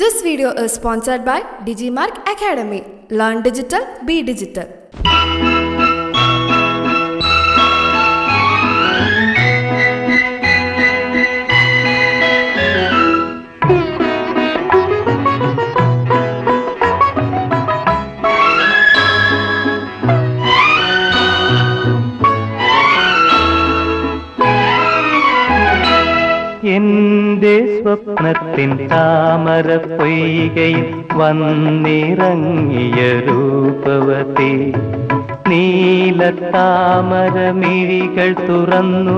This video is sponsored by DigiMark Academy. Learn digital, be digital. स्वप्न तामर वन्निरंगिय रूपवती नील तामर मिळिकळ तुरन्नु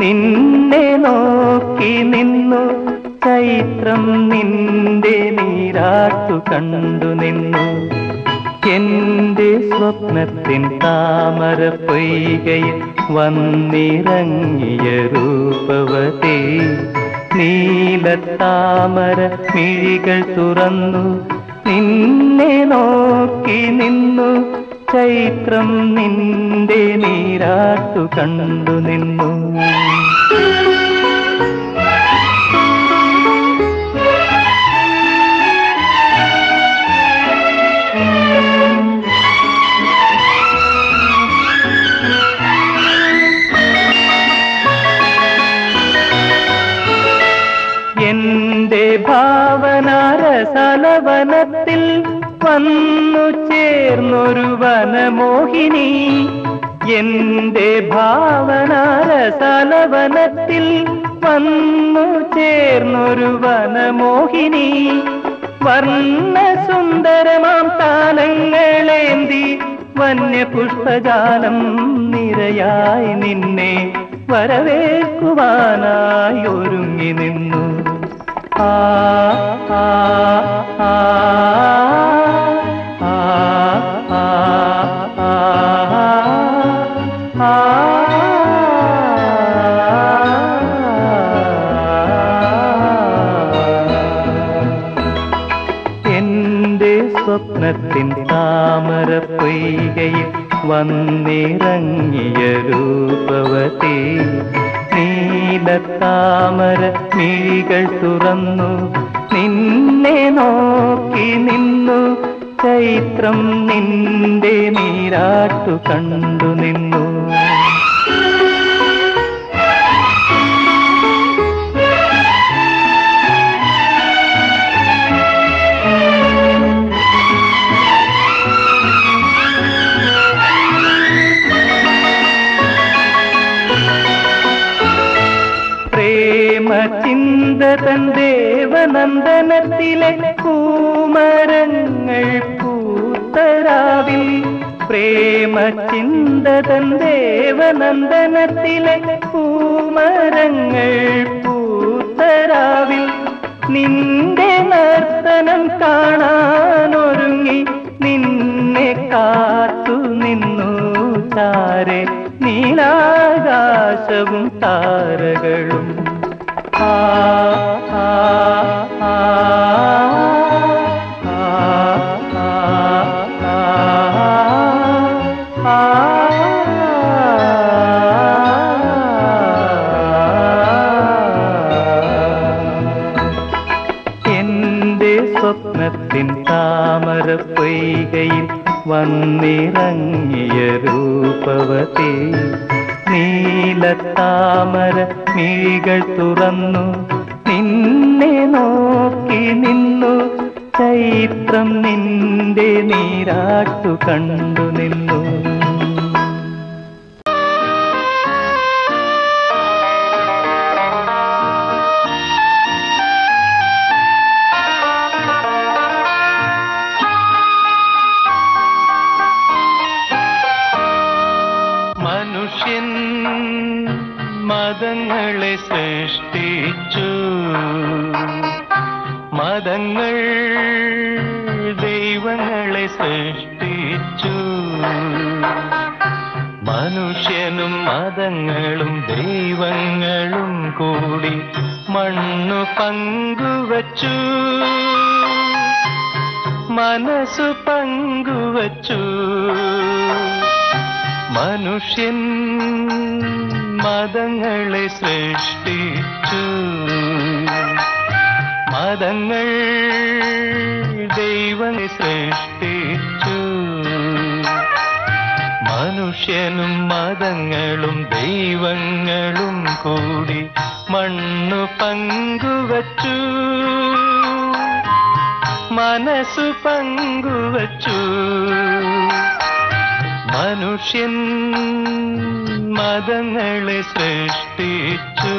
निन्ने नोक्की निन्नु चैत्रम निन्दे नीराट्टु कंडु निन्नु एन्दे स्वप्नतिन तामर वन्निरंगिय रूपवती नील तामर मिळिकळ तुरन्नु निन्ने नोक्की निन्नु चैत्रम निन्दे नीराट्टु कंडु निन्नु ഭാവനാരസലവനത്തിൽ വന്നു ചേർന്നൊരു വനമോഹിനി എന്റെ ഭാവനാരസലവനത്തിൽ വന്നു ചേർന്നൊരു വനമോഹിനി വർണ്ണസുന്ദരമാം താനങ്ങളേന്തി വന്യപുഷ്പജാലം നിരയായി നിന്നെ വരവേൽക്കുവാനായി ഒരുങ്ങി നിന്നു आ आ आ आ आ आ एन्दे स्वप्नतिन तामर पोयिकई वन्निरंगिय रूपवती नील तामर मिळिकळ तुरन्नु निन्ने नोक्की निन्नु चैत्रम निन्दे नीराट्टु कंडु निन्नु ദേവനന്ദനത്തിലെ കൂമരങ്ങൾ പൂത്തരാവിൽ പ്രേമചിന്തതൻ ദേവനന്ദനത്തിലെ കൂമരങ്ങൾ പൂത്തരാവിൽ നിന്റെ നർത്തനം കാണാനൊരുങ്ങി നിന്നെ കാത്തു നിന്നു താരെ നീലാകാശവും താരകളും आ आ आ स्वप्नतिन तामर पोयिकईल वन्निरंगिय रूपवती नील तामर मिळिकळ तुरन्नु निन्ने नोक्की निन्नु चैत्रम निन्दे नीराट्टु कंडु निन्नु സൃഷ്ടിച്ചു മതങ്ങൾ ദൈവങ്ങളെ സൃഷ്ടിച്ചു മനുഷ്യനും മതങ്ങളും ദൈവങ്ങളും കൂടി മണ്ണു പങ്കുവച്ചു മനസ്സു പങ്കുവച്ചു മനുഷ്യൻ മതങ്ങളെ സൃഷ്ടിച്ചു മതങ്ങൾ सृष्टि मनुष्यन मदंगलुम दैवंगलुम कूडी मण्णु पंगुवच्चु मनसु पंगुवच्चु मनुष्यन मदंगले सृष्टिच्चु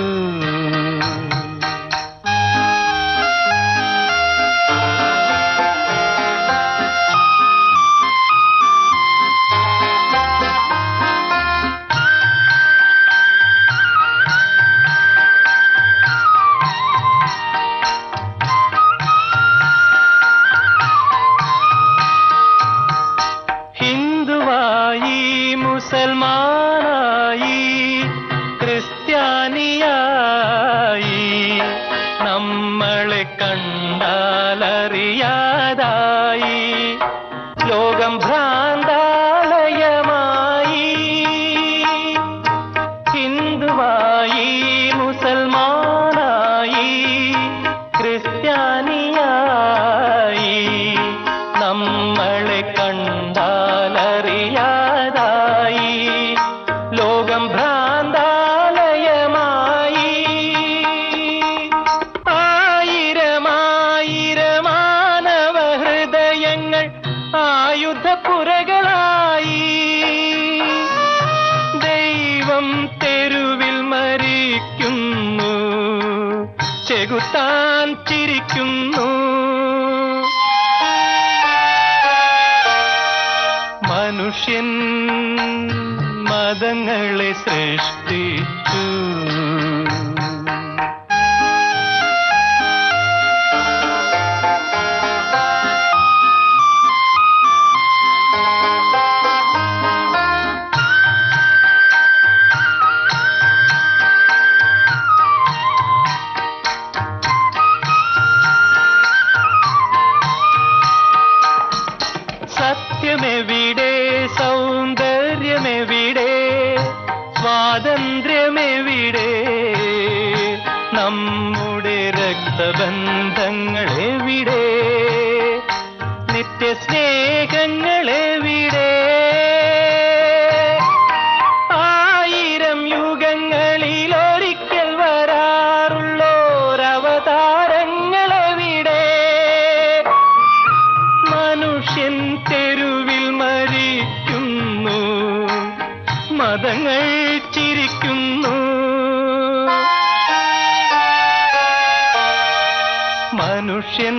മനുഷ്യൻ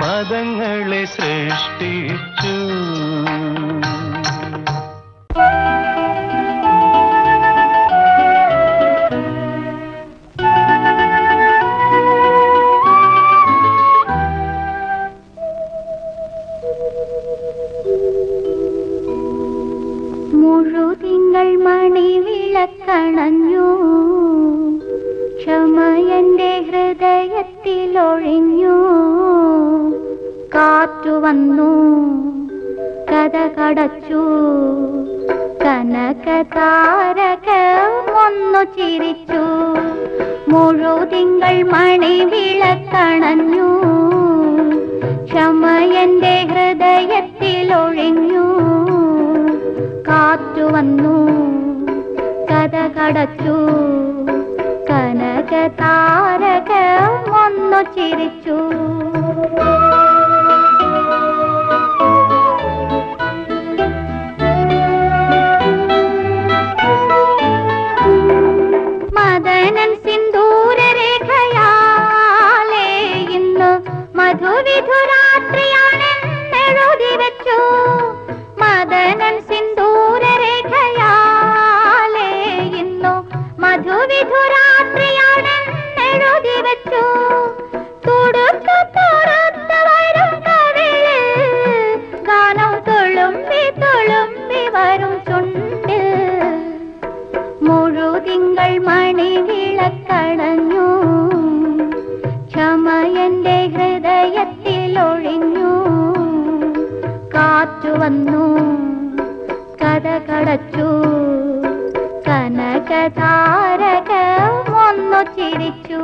മതങ്ങളെ സൃഷ്ടിച്ചു ಕಾಚುವನ್ನು ಕಡಕಡಚು ಕನಕತಾರಕ ಮೊನ್ನು ಚಿರಿಚು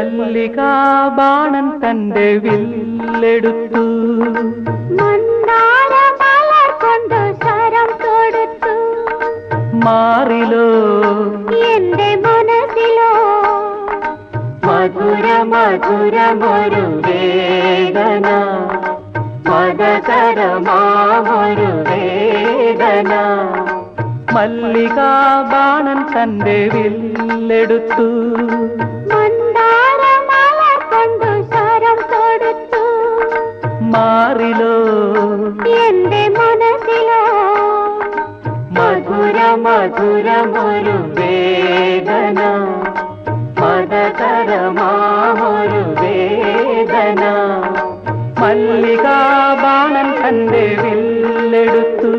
മല്ലികാബാണൻ തന്റെ വില്ലെടുത്തു മന്ദാരമല मधुर मोरु वेदना मदकर मोरु वेदना मल्लिका बाणन तन्ने विल्लेडुत्तु मंदार माला कंडु शरण तोडुत्तु मारिलो एंदे मनसिलो मधुर मधुर मोरु वेदना मदकर मोरु वेदना मल्लिका बाणन तन्ने विल्लेडुत्तु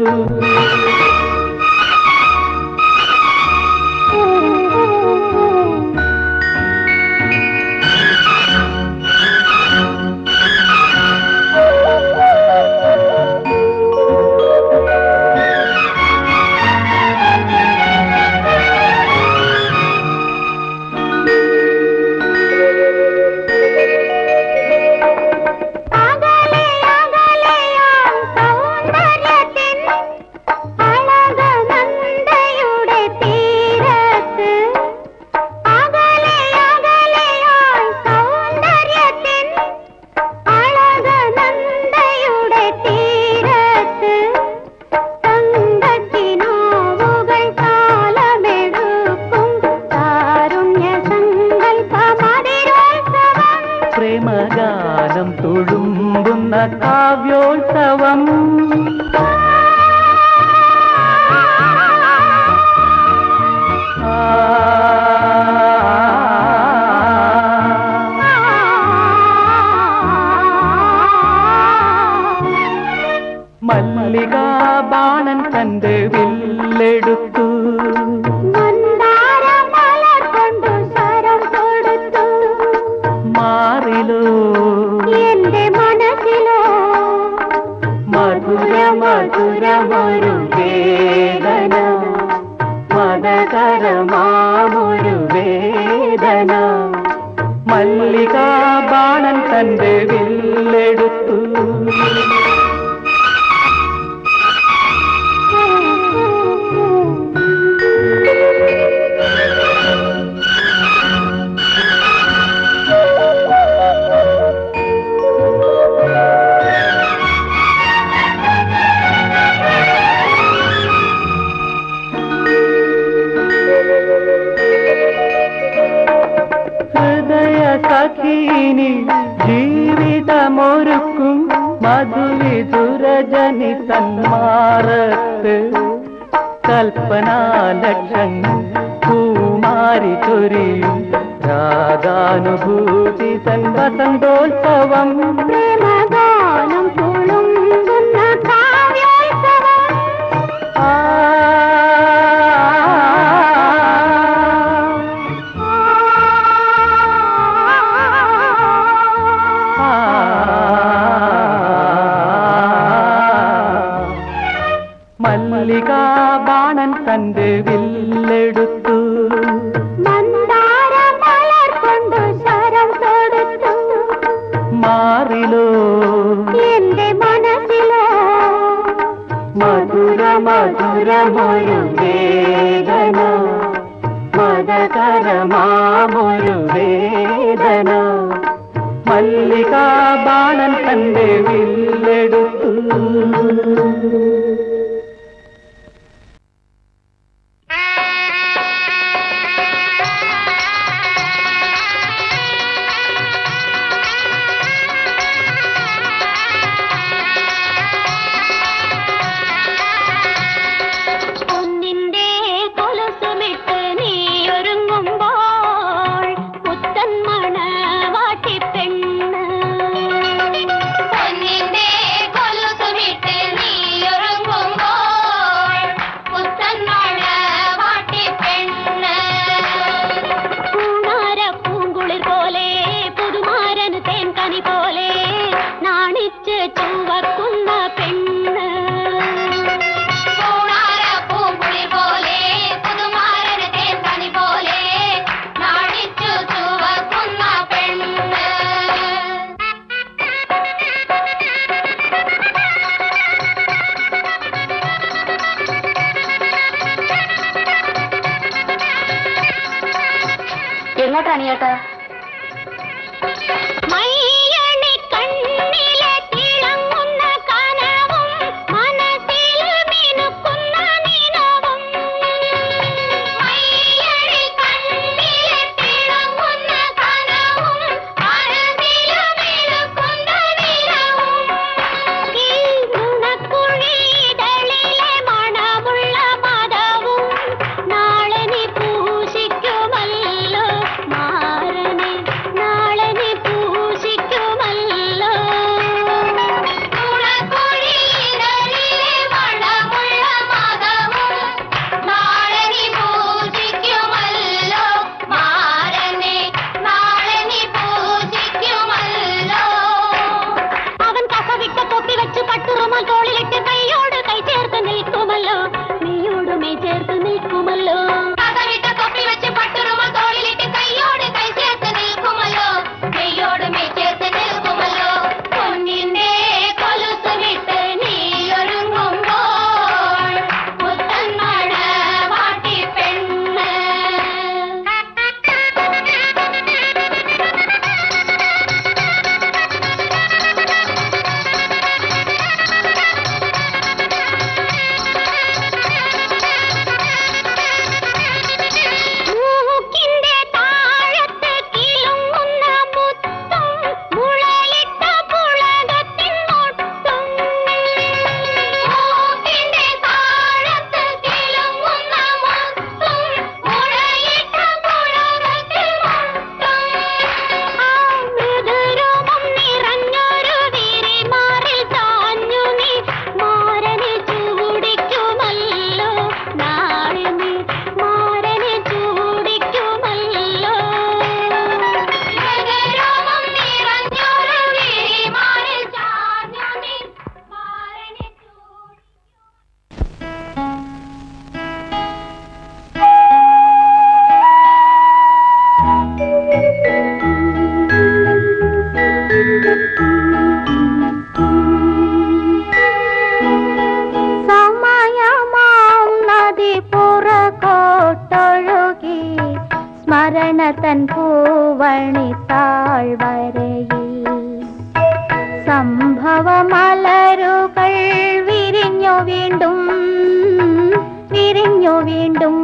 தன் பூவணி தாழ்வரையே சம்பவ மலருகள் விரிഞ്ഞു വീണ്ടും விரிഞ്ഞു വീണ്ടും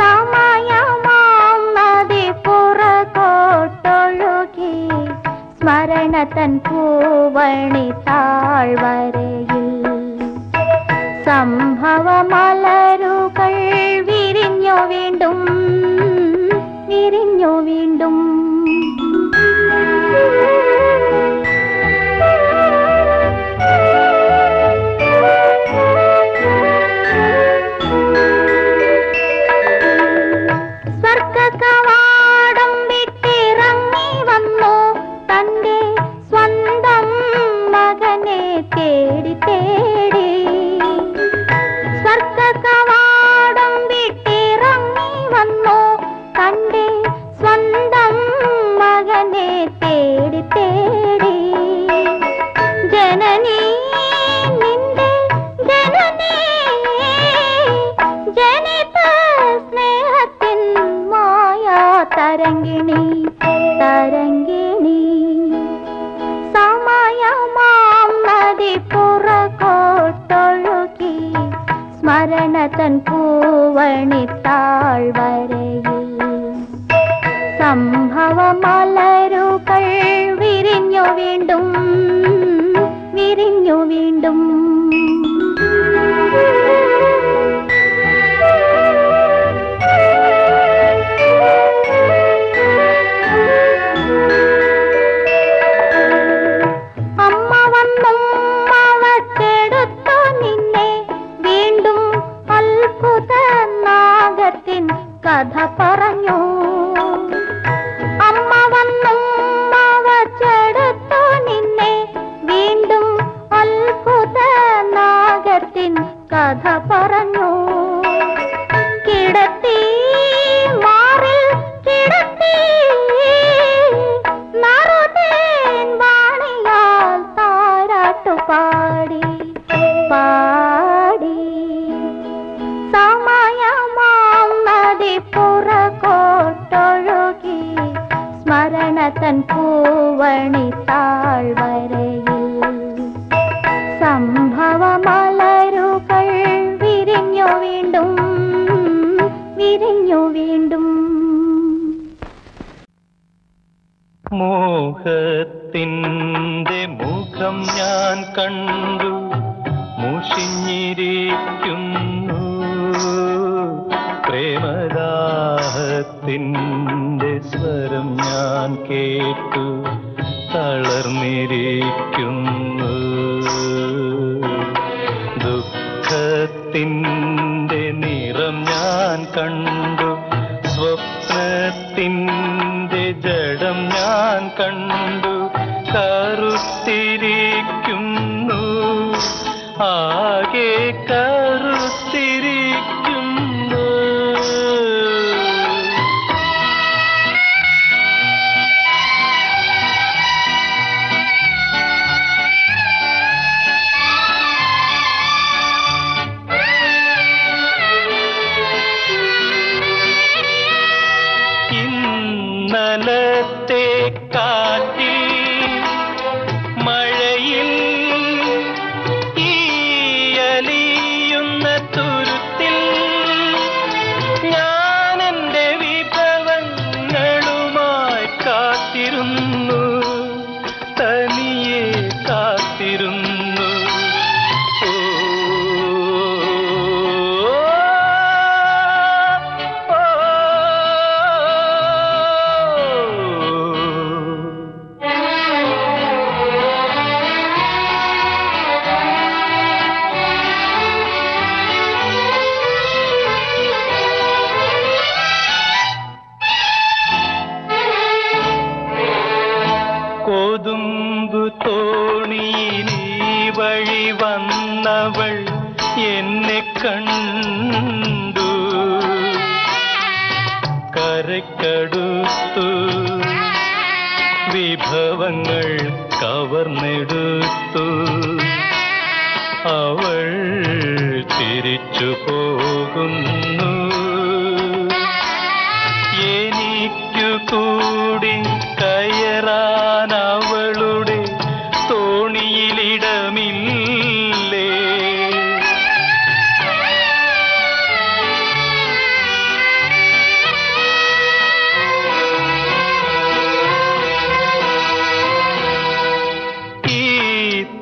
സമയമാം നദി പുറകോട്ടൊഴുകി സ്മരണ തൻ പൂവണി താഴ്വരയിൽ സംഭവ മലരുകൾ വിരിഞ്ഞു വീണ്ടും വിരിഞ്ഞു വീണ്ടും കൂടി കയറാൻ അവളുടെ തോണിയിലിടമില്ലേ? ഈ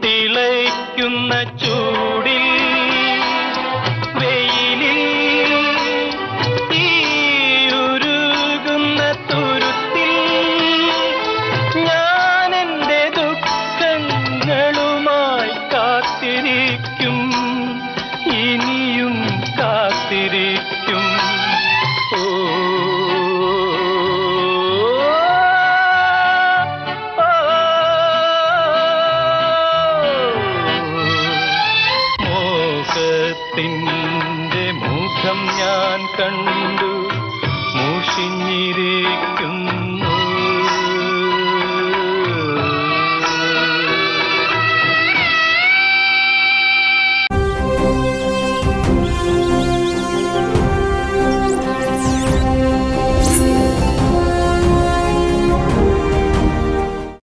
തിളയ്ക്കുന്ന ചൂടിൽ തിന്റെ മുഖം ഞാൻ കണ്ടു മൂഷിഞ്ഞിരിക്കുന്നു.